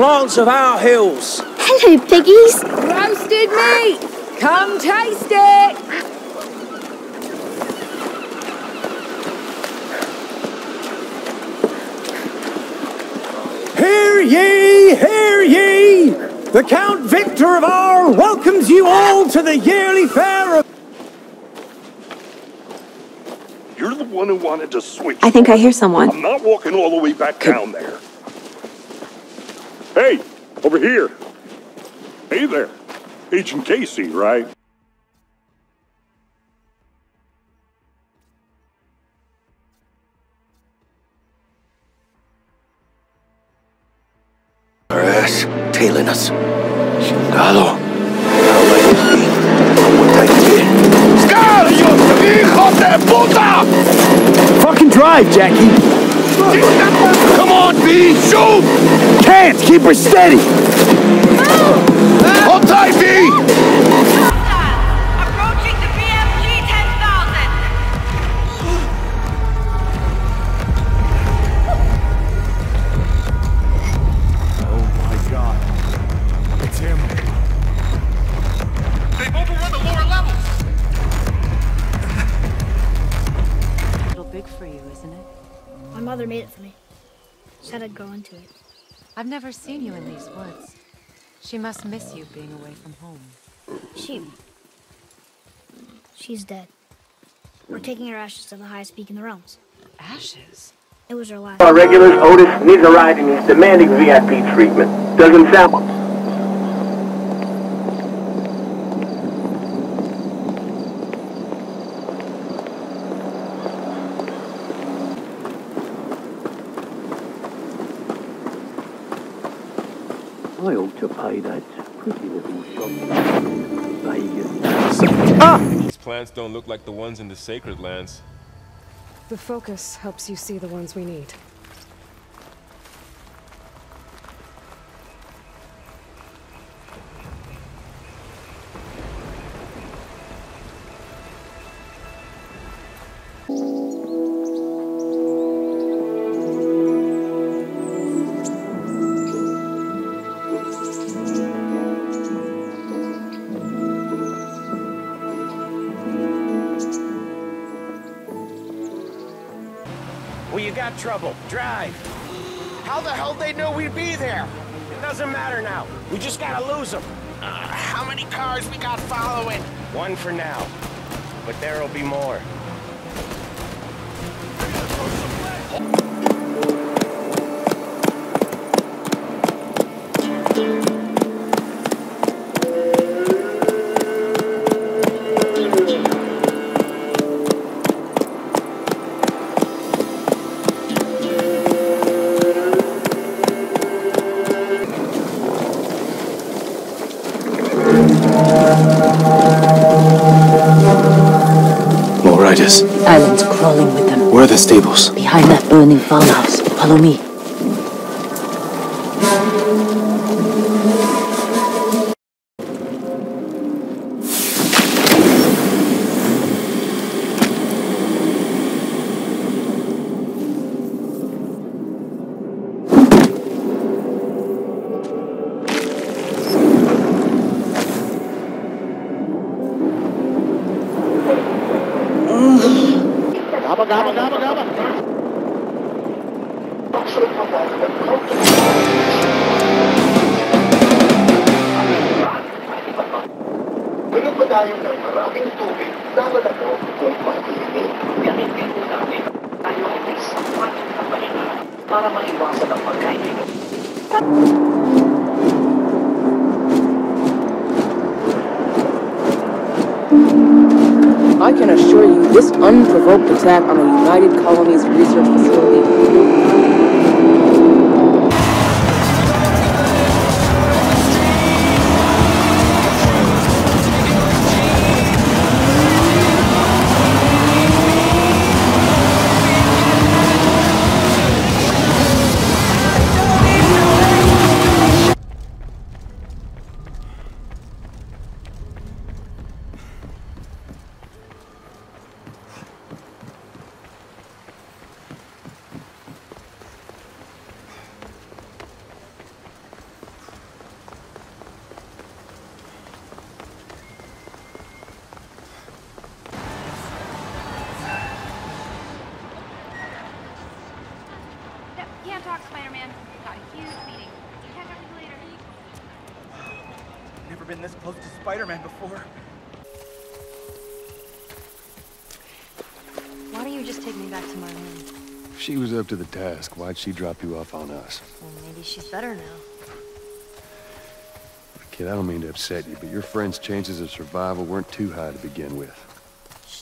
plants of our hills. Hello, piggies. Roasted meat. Come taste it. Hear ye, hear ye. The Count Victor of Arles welcomes you all to the yearly fair of... You're the one who wanted to switch. I think I hear someone. I'm not walking all the way back down there. Hey, over here. Hey there. Agent Casey, right? Her ass tailing us. Chingado. How might it be? What I did? Scarios, hijos de puta! Fucking drive, Jackie. Come on, B! Shoot! Can't! Keep her steady! Hold tight, B! Approaching the BMG 10,000! Oh my god. It's him. They've overrun the lower levels! A little big for you, isn't it? My mother made it for me. Said I'd grow into it. I've never seen you in these woods. She must miss you being away from home. She's dead. We're taking her ashes to the highest peak in the realms. Ashes? It was her last. Our regulars, Otis, needs a ride and he's demanding VIP treatment. Doesn't sound... I ought to pay that pretty little shot. These plants don't look like the ones in the sacred lands. The focus helps you see the ones we need. You got trouble. Drive. How the hell they know we'd be there? It doesn't matter now. We just gotta lose them. How many cars we got following? One for now, but there'll be more. Islands crawling with them. Where are the stables? Behind that burning farmhouse. Follow me. Gaba, gaba, gaba. Ganun ba tayo ng maraming tubig na malagaw kung pagkilini? Gamitin ko natin tayo ay may sapat na pahinga para maiwasan ang pagkain. I can assure you, this unprovoked attack on the United Colonies research facility. to talk, Spider-Man. Got a huge meeting. You catch up with you later. Never been this close to Spider-Man before. Why don't you just take me back to my room? If she was up to the task, why'd she drop you off on us? Well, maybe she's better now. Kid, I don't mean to upset you, but your friend's chances of survival weren't too high to begin with.